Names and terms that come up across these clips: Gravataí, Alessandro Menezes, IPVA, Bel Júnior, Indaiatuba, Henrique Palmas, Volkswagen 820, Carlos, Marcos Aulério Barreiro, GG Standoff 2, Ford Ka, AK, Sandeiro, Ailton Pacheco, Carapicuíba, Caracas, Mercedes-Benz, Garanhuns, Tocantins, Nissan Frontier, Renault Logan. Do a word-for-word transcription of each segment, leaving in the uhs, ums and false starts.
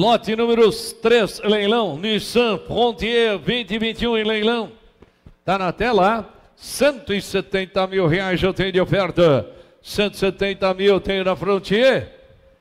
Lote número três, leilão, Nissan Frontier vinte e vinte e um em leilão. Está na tela, cento e setenta mil reais eu tenho de oferta. cento e setenta mil eu tenho na Frontier.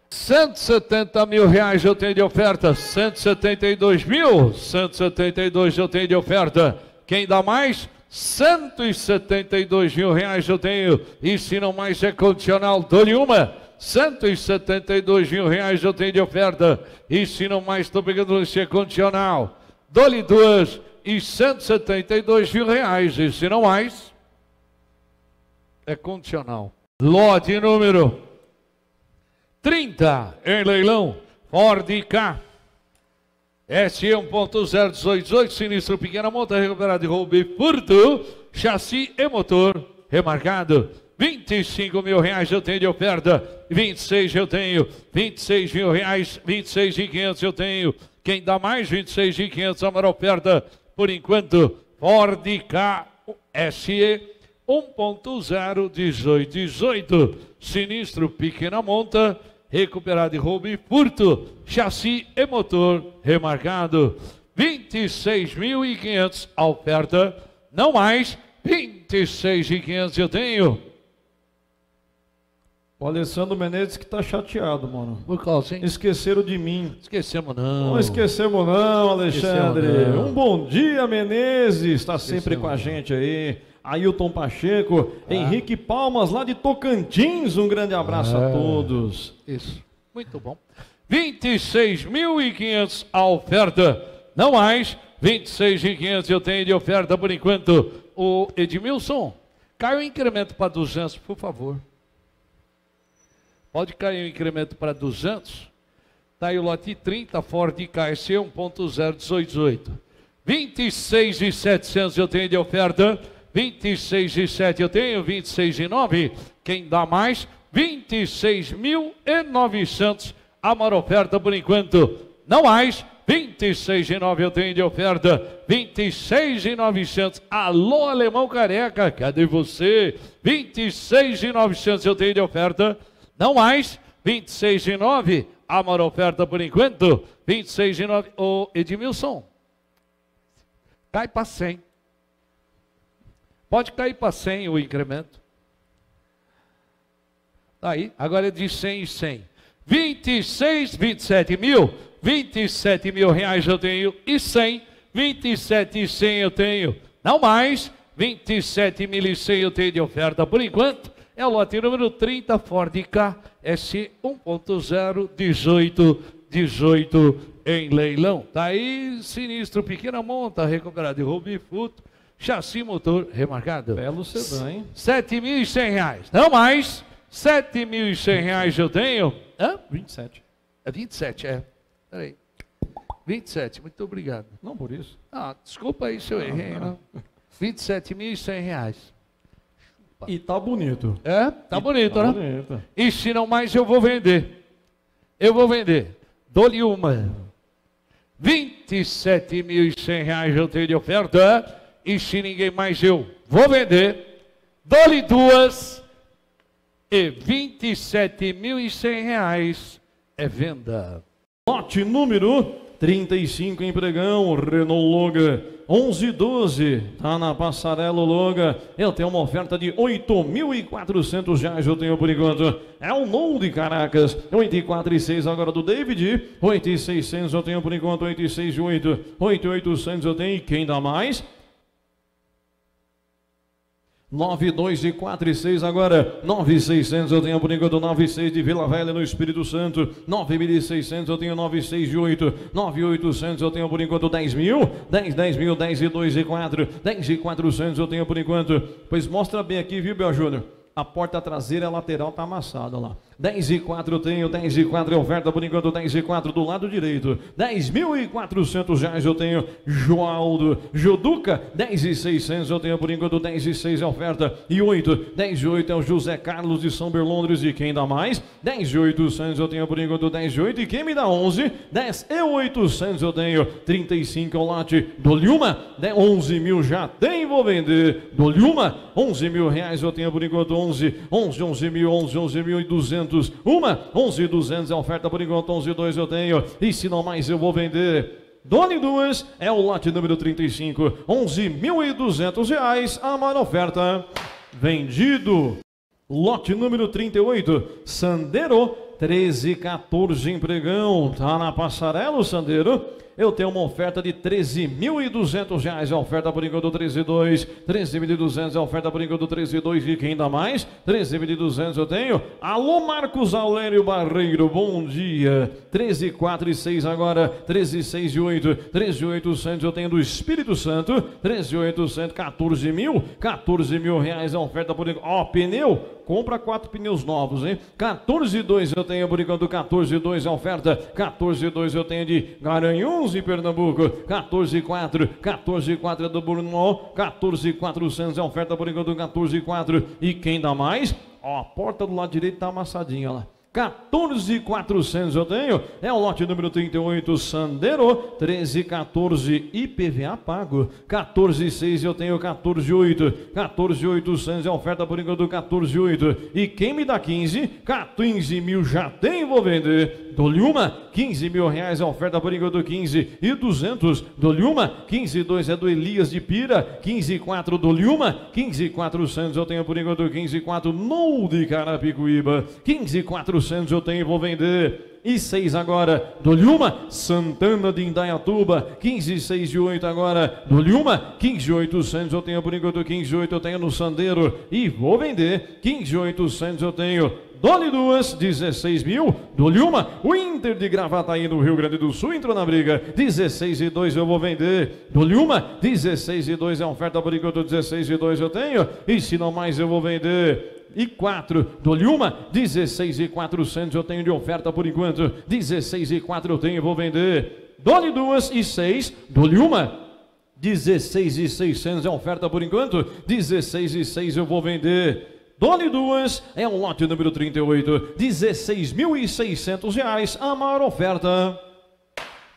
cento e setenta mil reais eu tenho de oferta. cento e setenta e dois mil. cento e setenta e dois eu tenho de oferta. Quem dá mais? cento e setenta e dois mil reais eu tenho. E se não mais é condicional, dou-lhe uma. cento e setenta e dois mil reais eu tenho de oferta. E se não mais, estou pegando se é condicional. Dou-lhe duas. E cento e setenta e dois mil reais. E se não mais, é condicional. Lote número trinta em leilão, Ford Ka S E um ponto zero dezoito, sinistro pequena monta, recuperado de roubo e furto, chassi e motor remarcado. vinte e cinco mil reais eu tenho de oferta, vinte e seis eu tenho, vinte e seis mil reais, vinte e seis mil e quinhentos eu tenho. Quem dá mais? vinte e seis mil e quinhentos, a maior oferta por enquanto, Ford Ka S E um ponto zero dezoito, sinistro pequena monta, recuperado de roubo e furto, chassi e motor remarcado. vinte e seis mil e quinhentos a oferta, não mais, vinte e seis mil e quinhentos eu tenho. O Alessandro Menezes que tá chateado, mano. Por causa, hein? Esqueceram de mim. Esquecemos não. Não esquecemos não, Alexandre. Esquecemos, não. Um bom dia, Menezes. Está sempre com a gente aí. Ailton Pacheco, ah. Henrique Palmas, lá de Tocantins, um grande abraço ah. a todos. Isso, muito bom. vinte e seis mil e quinhentos a oferta, não mais, vinte e seis mil e quinhentos eu tenho de oferta por enquanto. O Edmilson, cai o incremento para duzentos, por favor. Pode cair o incremento para duzentos. Está aí o lote trinta, Ford K S E um ponto zero dezoito. vinte e seis mil e setecentos eu tenho de oferta. vinte e seis mil e sete eu tenho, vinte e seis mil e nove. Quem dá mais? vinte e seis mil e novecentos. A maior oferta por enquanto, não mais. vinte e seis mil e nove eu tenho de oferta. vinte e seis mil e novecentos. Alô, Alemão Careca, cadê você? vinte e seis mil e novecentos eu tenho de oferta, não mais. vinte e seis mil e nove. A maior oferta por enquanto, vinte e seis mil e nove. Ô, Edmilson, cai para cem. Pode cair para cem o incremento. Tá aí, agora é de cem e cem. vinte e seis, vinte e sete mil. vinte e sete mil reais eu tenho e cem. vinte e sete mil e cem eu tenho, não mais. vinte e sete mil e cem eu tenho de oferta por enquanto. É o lote número trinta, Ford Ka S um ponto zero dezoito dezoito em leilão. Tá aí, sinistro, pequena monta, recuperado de roubo e furto. Chassi, motor remarcado. Belo sedã, hein? sete mil e cem reais. Não mais. sete mil e cem reais eu tenho. Hã? vinte e sete. É vinte e sete, é. Peraí. vinte e sete, muito obrigado. Não por isso. Ah, desculpa aí se eu errei. vinte e sete mil e cem reais. E tá bonito. É? Tá e bonito, tá, né? Bonito. E se não mais, eu vou vender. Eu vou vender. Dou-lhe uma. vinte e sete mil e cem reais eu tenho de oferta. E se ninguém mais, eu vou vender. Dou-lhe duas e vinte e sete mil e cem reais é venda. Lote número trinta e cinco em pregão, Renault Logan onze doze. Tá na passarela o Logan. Eu tenho uma oferta de oito mil e quatrocentos reais, eu tenho por enquanto. É o novo de Caracas. oito mil e quatrocentos e seis agora do David. oito mil e seiscentos eu tenho por enquanto. oito mil seiscentos e oito. oito mil e oitocentos eu tenho. E quem dá mais? nove, dois, quatro e seis agora, nove mil e seiscentos eu tenho por enquanto, nove mil e seiscentos de Vila Velha no Espírito Santo, nove mil e seiscentos eu tenho, nove mil seiscentos e oito, nove mil e oitocentos eu tenho por enquanto, dez mil, dez, dez mil, dez e dois e quatro, dez e quatrocentos eu tenho por enquanto. Pois mostra bem aqui, viu, Bel Júnior? A porta traseira lateral tá amassada, olha lá. dez e quatro eu tenho, dez e quatro é oferta por enquanto, dez e quatro do lado direito. dez mil e quatrocentos reais eu tenho, Joaldo, Joduca, dez e seiscentos eu tenho por enquanto, dez e seis é oferta. E oito, dez e oito é o José Carlos de São Berlondres. E quem dá mais? dez e oitocentos eu tenho por enquanto, dez e oito. E quem me dá onze? dez e oitocentos eu tenho, trinta e cinco é o lote. Dou-lhe uma, onze mil já tem, vou vender. Dou-lhe uma, onze mil reais eu tenho por enquanto, onze, onze, onze mil, onze, onze mil e duzentos. Uma, onze mil e duzentos é oferta por enquanto, onze mil e duzentos eu tenho. E se não mais eu vou vender. Dole duas é o lote número trinta e cinco, onze mil e duzentos reais, a maior oferta. Vendido. Lote número trinta e oito, Sandeiro, treze, quatorze em pregão. Tá na passarela o Sandeiro. Eu tenho uma oferta de treze mil e duzentos reais, a oferta por enquanto treze mil e duzentos, treze mil e duzentos a oferta por enquanto treze mil e duzentos e quem dá mais? treze mil e duzentos eu tenho. Alô, Marcos Aulério Barreiro, bom dia. treze, quatro e seis agora, treze, seis e oito, treze mil e oitocentos eu tenho do Espírito Santo, treze mil e oitocentos, quatorze mil, quatorze mil reais a oferta por enquanto. Ó, pneu. Compra quatro pneus novos, hein? quatorze e dois eu tenho por enquanto, quatorze e dois a oferta, quatorze e dois eu tenho de Garanhuns em Pernambuco, quatorze e quatro, quatorze e quatro é do Brunó, quatorze e quatrocentos a oferta por enquanto, quatorze e quatro e quem dá mais? Ó, a porta do lado direito tá amassadinha lá. quatorze mil e quatrocentos eu tenho, é o lote número trinta e oito, Sandeiro, treze, quatorze, I P V A pago, quatorze, seis eu tenho, quatorze, oito, quatorze mil e oitocentos é oferta por enquanto, quatorze, oito, e quem me dá quinze? quatorze mil já tem, vou vender, dou-lhe uma, quinze mil reais é oferta por enquanto, quinze e duzentos, dou-lhe uma, quinze e dois é do Elias de Pira, quinze e quatro, dou-lhe uma, quinze e quatrocentos eu tenho por enquanto, quinze e quatro, no de Carapicuíba, quinze e quatrocentos eu tenho, vou vender. E seis agora, dou-lhe uma, Santana de Indaiatuba, quinze, seis e oito agora, dou-lhe uma, quinze mil e oitocentos eu tenho por enquanto, quinze mil e oitocentos eu tenho no Sandeiro e vou vender, quinze mil e oitocentos eu tenho, dou-lhe duas, dezesseis mil, dou-lhe uma, o Inter de Gravataí do Rio Grande do Sul entrou na briga, dezesseis e dois eu vou vender, dou-lhe uma, dezesseis e dois é oferta por enquanto, dezesseis e dois eu tenho, e se não mais eu vou vender. E quatro, dou-lhe uma, dezesseis e quatrocentos eu tenho de oferta por enquanto, dezesseis e quatro eu tenho, vou vender, dou-lhe duas e seis, dou-lhe uma, dezesseis e seiscentos é oferta por enquanto, dezesseis e seis eu vou vender. Dole duas, é o lote número trinta e oito, dezesseis mil e seiscentos reais, a maior oferta.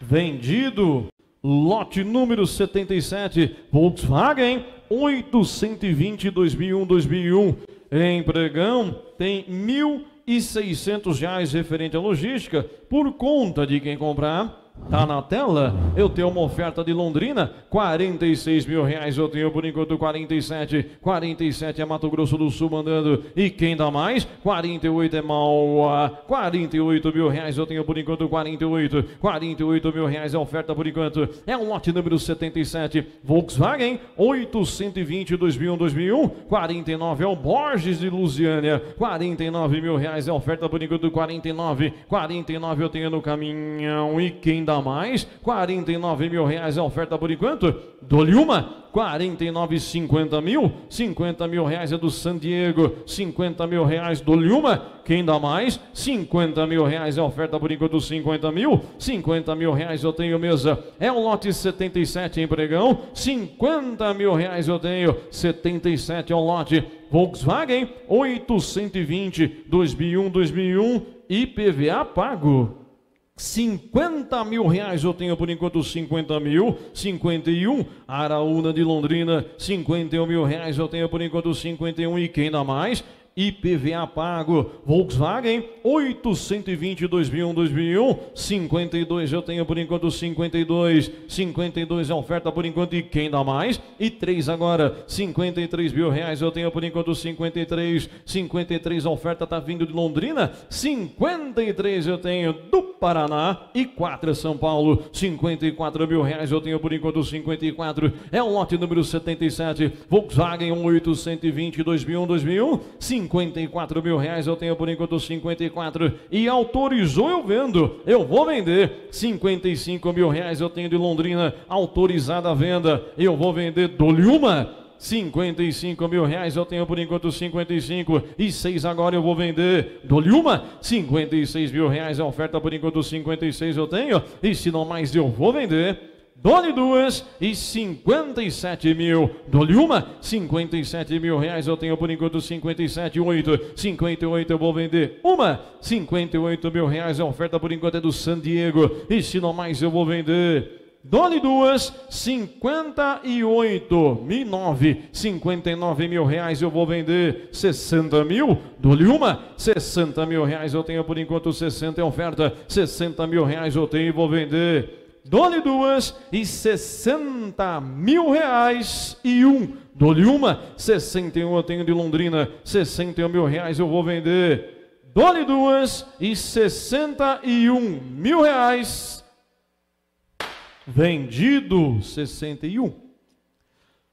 Vendido. Lote número setenta e sete, Volkswagen oitocentos e vinte dois mil e um, dois mil e um. Em pregão tem mil e seiscentos reais referente à logística, por conta de quem comprar. Tá na tela, eu tenho uma oferta de Londrina, quarenta e seis mil reais eu tenho por enquanto, quarenta e sete, quarenta e sete é Mato Grosso do Sul mandando, e quem dá mais? quarenta e oito é Mauá, quarenta e oito mil reais eu tenho por enquanto, quarenta e oito, quarenta e oito mil reais é oferta por enquanto, é um lote número setenta e sete, Volkswagen, oitocentos e vinte, dois mil e um, dois mil e um, quarenta e nove é o Borges de Lusiânia, quarenta e nove mil reais é oferta por enquanto, quarenta e nove, quarenta e nove eu tenho no caminhão, e quem dá mais? quarenta e nove mil reais a oferta por enquanto, dou-lhe uma, quarenta e nove, cinquenta mil, cinquenta mil reais é do San Diego, cinquenta mil reais, dou-lhe uma, quem dá mais? cinquenta mil reais a oferta por enquanto, cinquenta mil, cinquenta mil reais eu tenho mesa, é o lote setenta e sete em pregão, cinquenta mil reais eu tenho, setenta e sete é o lote, Volkswagen, oitocentos e vinte, dois mil e um, dois mil e um, I P V A pago. cinquenta mil reais eu tenho por enquanto, cinquenta mil, cinquenta e um, Araúna de Londrina, cinquenta e um mil reais eu tenho por enquanto, cinquenta e um, e quem dá mais? I P V A pago, Volkswagen, oitocentos e vinte, dois mil e um, dois mil e um, cinquenta e dois eu tenho por enquanto, cinquenta e dois, cinquenta e dois é oferta por enquanto, e quem dá mais? E três agora, cinquenta e três mil reais eu tenho por enquanto, cinquenta e três, cinquenta e três a oferta tá vindo de Londrina, cinquenta e três eu tenho do Paraná, e quatro é São Paulo, cinquenta e quatro mil reais eu tenho por enquanto, cinquenta e quatro, é o lote número setenta e sete, Volkswagen, oitocentos e vinte, dois mil e um, dois mil e um, cinquenta e quatro mil reais eu tenho por enquanto, cinquenta e quatro, e autorizou eu vendo, eu vou vender, cinquenta e cinco mil reais eu tenho de Londrina, autorizada a venda, eu vou vender, dou-lhe uma, cinquenta e cinco mil reais eu tenho por enquanto, cinquenta e cinco, e seis agora eu vou vender, dou-lhe uma, cinquenta e seis mil reais a oferta por enquanto, cinquenta e seis eu tenho, e se não mais eu vou vender. Dou-lhe duas e cinquenta e sete mil, dou-lhe uma, cinquenta e sete mil reais eu tenho por enquanto, cinquenta e sete, oito, cinquenta e oito eu vou vender uma, cinquenta e oito mil reais a oferta por enquanto é do San Diego, e se não mais eu vou vender. doze duas, cinquenta e oito mil e nove, cinquenta e nove mil reais eu vou vender, sessenta mil, dou-lhe uma, sessenta mil reais eu tenho por enquanto, sessenta é oferta, sessenta mil reais eu tenho e vou vender. Dou-lhe duas e sessenta mil reais e um. Dou-lhe uma, sessenta e um eu tenho de Londrina, sessenta e um mil reais eu vou vender. Dou-lhe duas e sessenta e um mil reais. Vendido, sessenta e um.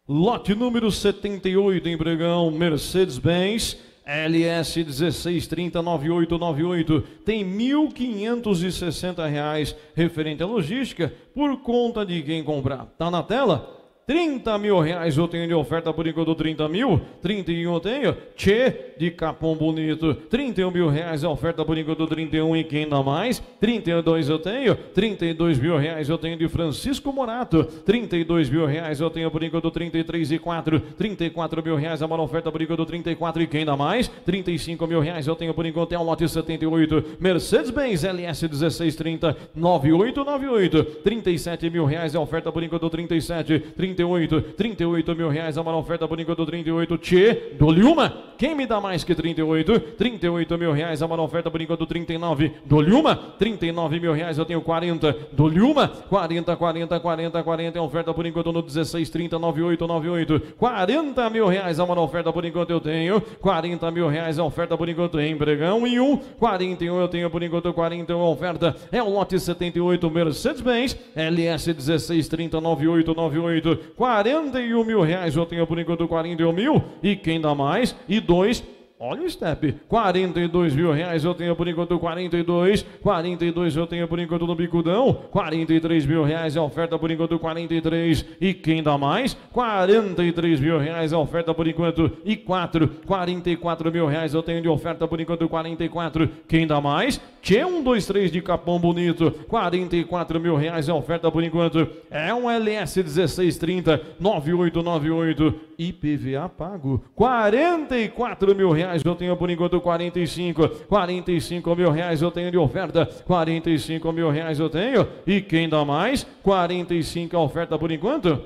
Lote número setenta e oito em Bregão, Mercedes-Benz. L S um seis três zero nove oito nove oito tem mil quinhentos e sessenta reais referente à logística por conta de quem comprar. Tá na tela? trinta mil reais eu tenho de oferta por enquanto, trinta mil, trinta e um eu tenho, Tchê de Capão Bonito, trinta e um mil reais a oferta por enquanto, trinta e um e quem dá mais, trinta e dois eu tenho, trinta e dois mil reais eu tenho de Francisco Morato, trinta e dois mil reais eu tenho por enquanto, trinta e três e quatro, trinta e quatro mil reais a maior oferta por enquanto, trinta e quatro e quem dá mais, trinta e cinco mil reais eu tenho por enquanto, é o lote setenta e oito, Mercedes-Benz L S um seis três zero nove oito nove oito, trinta e sete mil reais a oferta por enquanto, trinta e sete, trinta e oito, trinta e oito mil reais a maior oferta por enquanto, trinta e oito, Tchê, dou-lhe uma, quem me dá mais que trinta e oito, trinta e oito mil reais a maior oferta por enquanto, trinta e nove, dou-lhe uma, trinta e nove mil reais eu tenho quarenta, dou-lhe uma, quarenta, quarenta, quarenta, quarenta, é oferta por enquanto no dezesseis trinta nove oito nove oito, quarenta mil reais a maior oferta por enquanto eu tenho, quarenta mil reais a oferta por enquanto em Bregão e um, quarenta e um eu tenho por enquanto, quarenta e um a oferta, é o lote setenta e oito Mercedes-Benz, L S um seis três zero nove oito nove oito, quarenta e um mil reais eu tenho por enquanto, quarenta e um mil e quem dá mais? E dois, olha o step, quarenta e dois mil reais eu tenho por enquanto, quarenta e dois, quarenta e dois eu tenho por enquanto no bicudão, quarenta e três mil reais a oferta por enquanto, quarenta e três e quem dá mais? quarenta e três mil reais a oferta por enquanto e quatro, quarenta e quatro mil reais eu tenho de oferta por enquanto, quarenta e quatro, quem dá mais? Tchê um dois três de Capão Bonito, quarenta e quatro mil reais a oferta por enquanto, é um L S um seis três zero nove oito nove oito, I P V A pago, quarenta e quatro mil reais eu tenho por enquanto, quarenta e cinco, quarenta e cinco mil reais eu tenho de oferta, quarenta e cinco mil reais eu tenho, e quem dá mais? quarenta e cinco a oferta por enquanto?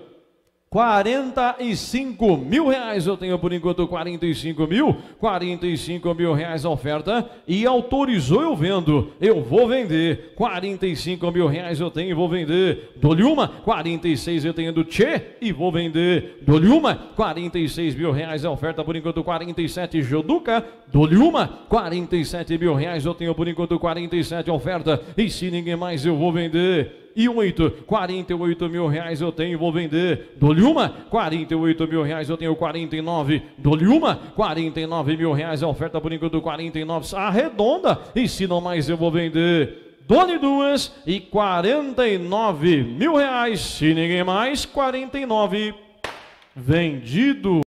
quarenta e cinco mil reais eu tenho por enquanto, quarenta e cinco mil, quarenta e cinco mil reais a oferta e autorizou eu vendo, eu vou vender, quarenta e cinco mil reais eu tenho e vou vender, dou-lhe uma, quarenta e seis eu tenho do Tchê e vou vender, dou-lhe uma, quarenta e seis mil reais a oferta por enquanto, quarenta e sete Joduca, dou-lhe uma, quarenta e sete mil reais eu tenho por enquanto, quarenta e sete a oferta e se ninguém mais eu vou vender. E oito, quarenta e oito mil reais eu tenho, vou vender, dou-lhe uma, quarenta e oito mil reais eu tenho, quarenta e nove, dou-lhe uma, quarenta e nove mil reais a oferta por enquanto, quarenta e nove, arredonda, e se não mais eu vou vender, dou-lhe duas e quarenta e nove mil reais, se ninguém mais, quarenta e nove, vendido.